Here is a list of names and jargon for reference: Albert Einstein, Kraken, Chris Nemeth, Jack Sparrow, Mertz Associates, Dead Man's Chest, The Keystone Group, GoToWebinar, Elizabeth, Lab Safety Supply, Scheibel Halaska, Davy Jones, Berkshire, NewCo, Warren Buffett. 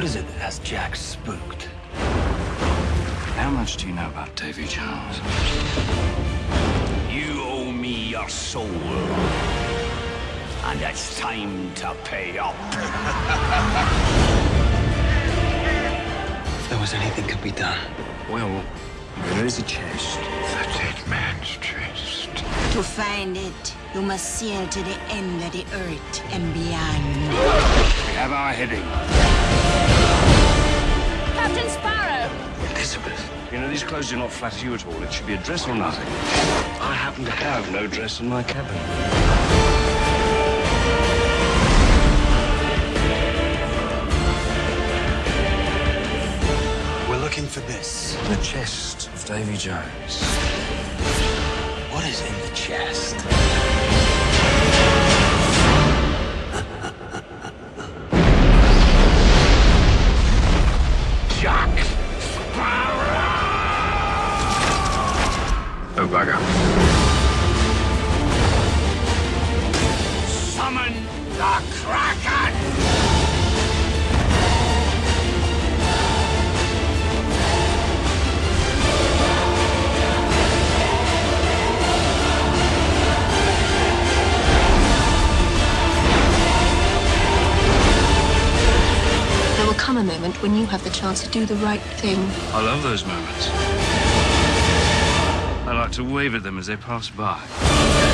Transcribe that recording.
What is it that has Jack spooked? How much do you know about Davy Jones? You owe me your soul. And it's time to pay up. If there was anything could be done, well, there is a chest. The dead man's chest. To find it, you must sail to the end of the earth and beyond. We have our heading. Captain Sparrow! Elizabeth, you know, these clothes do not flatter you at all. It should be a dress or nothing. I happen to have no dress in my cabin. For this, the chest of Davy Jones. What is in the chest? Jack Sparrow! Oh, bugger. Summon the Kraken! Come a moment when you have the chance to do the right thing. I love those moments. I like to wave at them as they pass by.